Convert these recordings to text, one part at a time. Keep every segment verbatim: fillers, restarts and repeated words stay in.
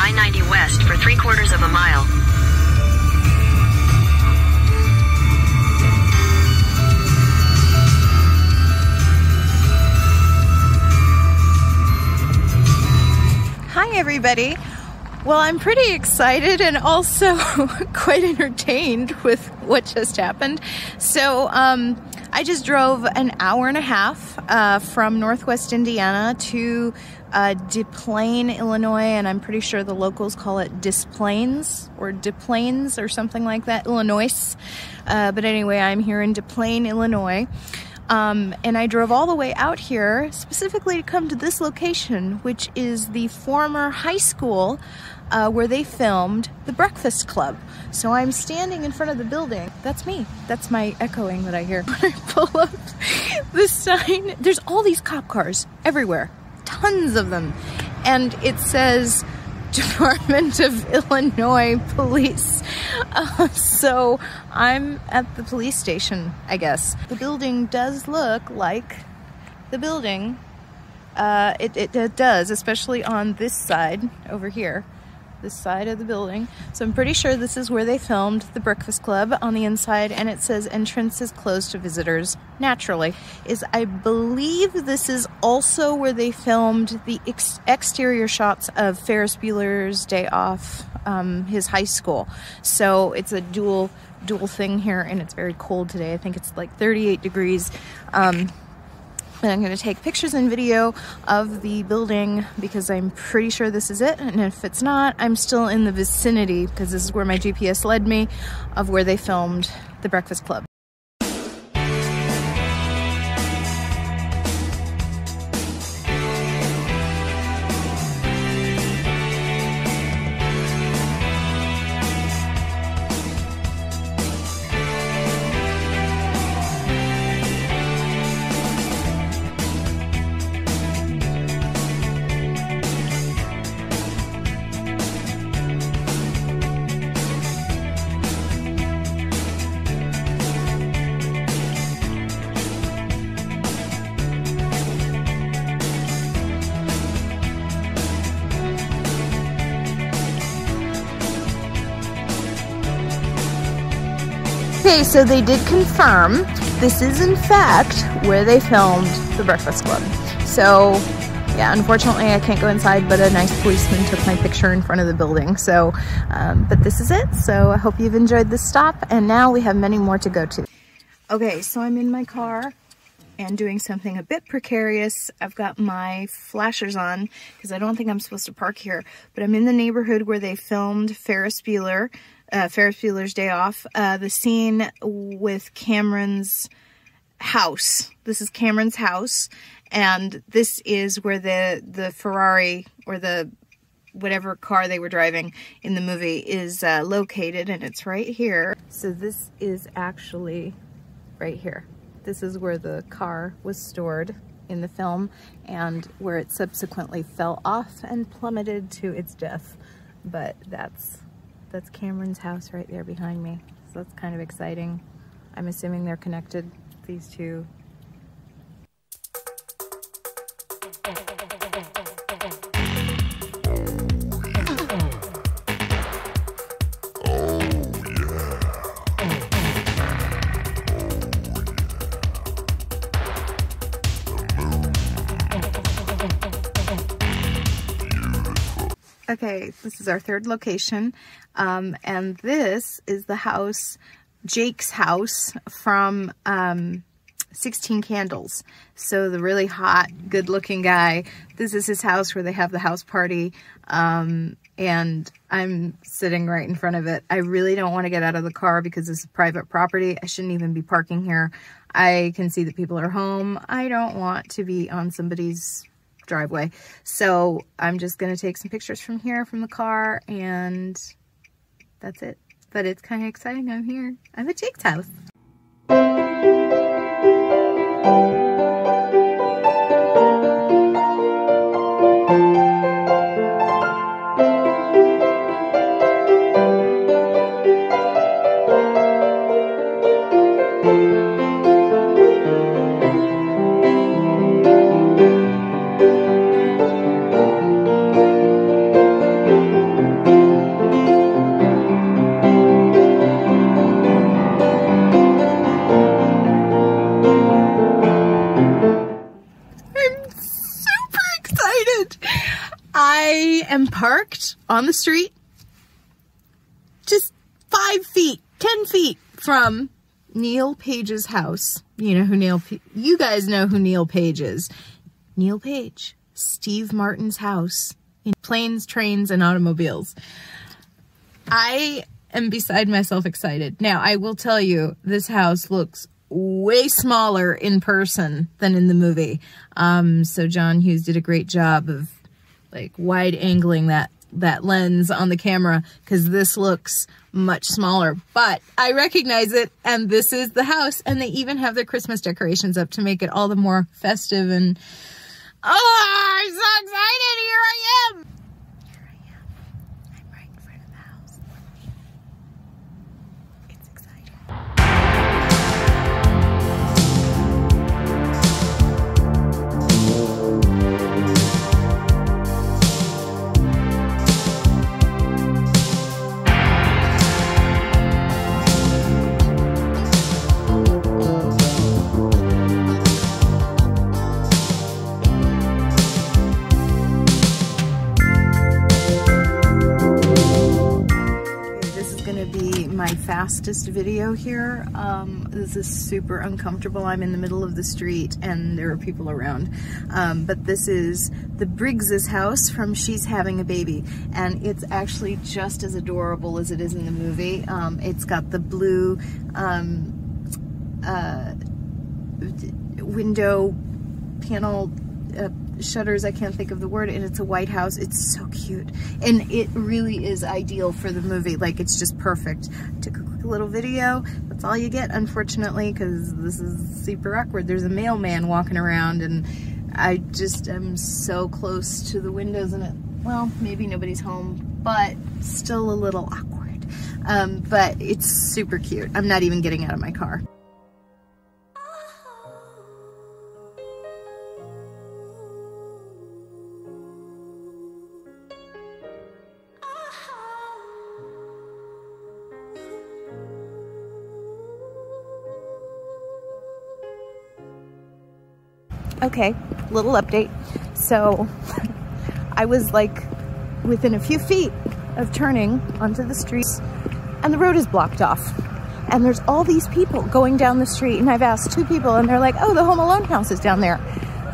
I ninety West for three quarters of a mile. Hi, everybody. Well, I'm pretty excited and also quite entertained with what just happened. So um, I just drove an hour and a half uh, from Northwest Indiana to uh, Des Plaines, Illinois, and I'm pretty sure the locals call it Des Plaines or Des Plaines or something like that, Illinois. Uh, but anyway, I'm here in Des Plaines, Illinois. Um, and I drove all the way out here specifically to come to this location, which is the former high school uh, where they filmed The Breakfast Club. So I'm standing in front of the building. That's me. That's my echoing that I hear. When I pull up the sign, there's all these cop cars everywhere, tons of them. And it says Department of Illinois Police. Uh, so I'm at the police station, I guess. The building does look like the building. Uh, it, it, it does, especially on this side over here, this side of the building. So I'm pretty sure this is where they filmed The Breakfast Club on the inside, and it says entrance is closed to visitors naturally. Is I believe this is also where they filmed the ex exterior shots of Ferris Bueller's Day Off, um, his high school. So it's a dual dual thing here, and it's very cold today. I think it's like thirty-eight degrees. Um, And I'm going to take pictures and video of the building because I'm pretty sure this is it. And if it's not, I'm still in the vicinity because this is where my G P S led me of where they filmed The Breakfast Club. Okay, so they did confirm this is in fact where they filmed The Breakfast Club. So yeah, unfortunately I can't go inside, but a nice policeman took my picture in front of the building. So, um, but this is it. So I hope you've enjoyed this stop, and now we have many more to go to. Okay, so I'm in my car and doing something a bit precarious. I've got my flashers on because I don't think I'm supposed to park here, but I'm in the neighborhood where they filmed Ferris Bueller. Uh, Ferris Bueller's Day Off, uh, the scene with Cameron's house. This is Cameron's house, and this is where the, the Ferrari or the whatever car they were driving in the movie is uh, located, and it's right here. So this is actually right here. This is where the car was stored in the film and where it subsequently fell off and plummeted to its death, but that's That's Cameron's house right there behind me. So that's kind of exciting. I'm assuming they're connected, these two. Okay, this is our third location, um, and this is the house, Jake's house, from um, sixteen Candles. So the really hot, good-looking guy. This is his house where they have the house party, um, and I'm sitting right in front of it. I really don't want to get out of the car because this is private property. I shouldn't even be parking here. I can see that people are home. I don't want to be on somebody's driveway. So I'm just going to take some pictures from here, from the car, and that's it. But it's kind of exciting. I'm here. I'm at Jake's house. Thank you. I am parked on the street, just five feet, ten feet from Neil Page's house. You know who Neil, P you guys know who Neil Page is. Neil Page, Steve Martin's house in Planes, Trains, and Automobiles. I am beside myself excited. Now, I will tell you, this house looks way smaller in person than in the movie. Um, so John Hughes did a great job of like wide angling that, that lens on the camera, because this looks much smaller, but I recognize it, and this is the house, and they even have their Christmas decorations up to make it all the more festive, and oh, I'm so excited! Here I am! Here I am. I'm right in front of the house. It's exciting. Fastest video here. Um, this is super uncomfortable. I'm in the middle of the street and there are people around. Um, but this is the Briggs' house from She's Having a Baby, and it's actually just as adorable as it is in the movie. Um, it's got the blue um, uh, window panel uh, shutters, I can't think of the word, and it's a white house. It's so cute, and it really is ideal for the movie. Like, it's just perfect. I took a quick little video. That's all you get, unfortunately, because this is super awkward. There's a mailman walking around, and I just am so close to the windows, and it, well, maybe nobody's home, but still a little awkward. Um, but it's super cute. I'm not even getting out of my car. Okay, little update. So I was like within a few feet of turning onto the street, and the road is blocked off, and there's all these people going down the street, and I've asked two people, and they're like, oh, the Home Alone house is down there.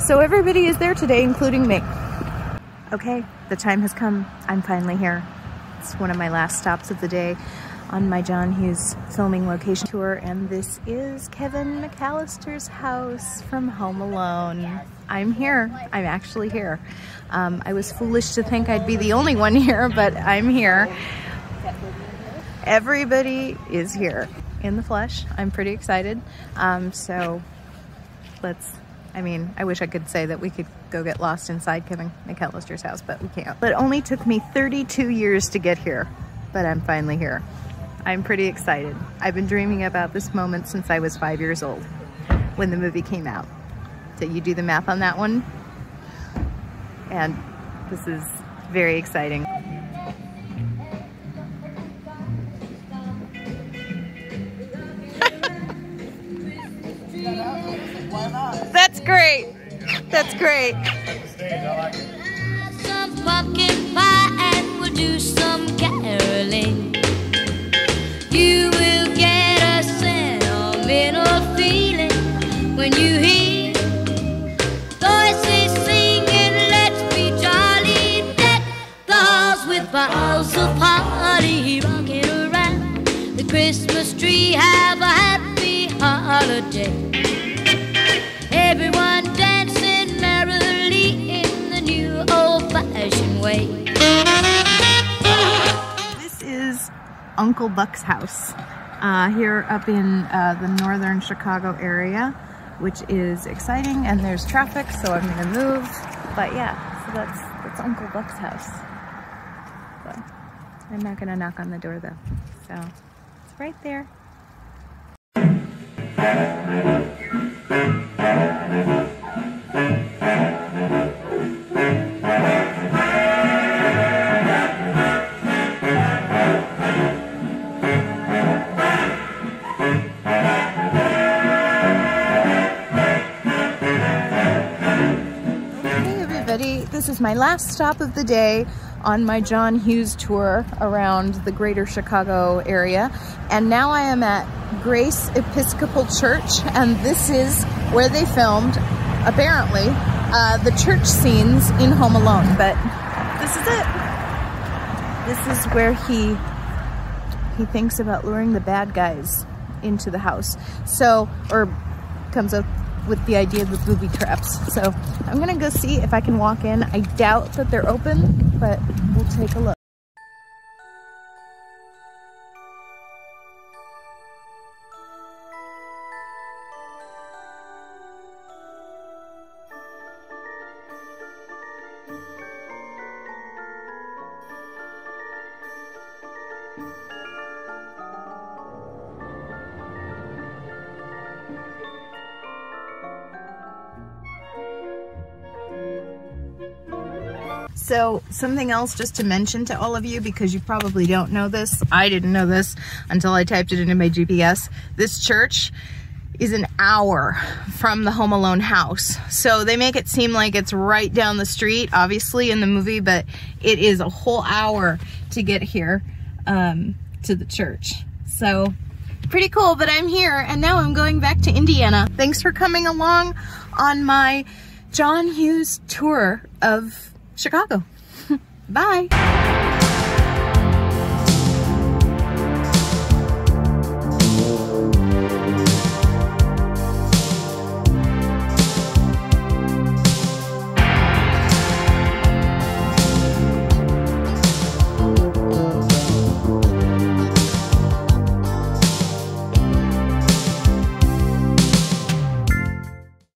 So everybody is there today, including me. Okay, the time has come. I'm finally here. It's one of my last stops of the day on my John Hughes filming location tour, and this is Kevin McAllister's house from Home Alone. I'm here. I'm actually here. Um, I was foolish to think I'd be the only one here, but I'm here. Everybody is here in the flesh. I'm pretty excited. Um, so let's, I mean, I wish I could say that we could go get lost inside Kevin McAllister's house, but we can't. It only took me thirty-two years to get here, but I'm finally here. I'm pretty excited. I've been dreaming about this moment since I was five years old when the movie came out. So you do the math on that one. And this is very exciting. That's great. That's great. Some pumpkin pie, and we'll do some caroling. You will get a sentimental feeling when you hear voices singing, let's be jolly, deck the halls with balls of holly, rocking around the Christmas tree, have a happy holiday. Everyone dancing merrily in the new old-fashioned way. Uncle Buck's house uh, here up in uh, the northern Chicago area, which is exciting, and there's traffic, so I'm gonna move. But yeah, so that's that's Uncle Buck's house. So I'm not gonna knock on the door though, so it's right there. my last stop of the day on my John Hughes tour around the greater Chicago area. And now I am at Grace Episcopal Church, and this is where they filmed, apparently, uh, the church scenes in Home Alone. But this is it. This is where he he thinks about luring the bad guys into the house. So, or comes up with the idea of the booby traps. So I'm gonna go see if I can walk in. I doubt that they're open, but we'll take a look. So something else just to mention to all of you, because you probably don't know this. I didn't know this until I typed it into my G P S. This church is an hour from the Home Alone house. So they make it seem like it's right down the street, obviously, in the movie, but it is a whole hour to get here um, to the church. So pretty cool, but I'm here and now I'm going back to Indiana. Thanks for coming along on my John Hughes tour of Chicago. Bye.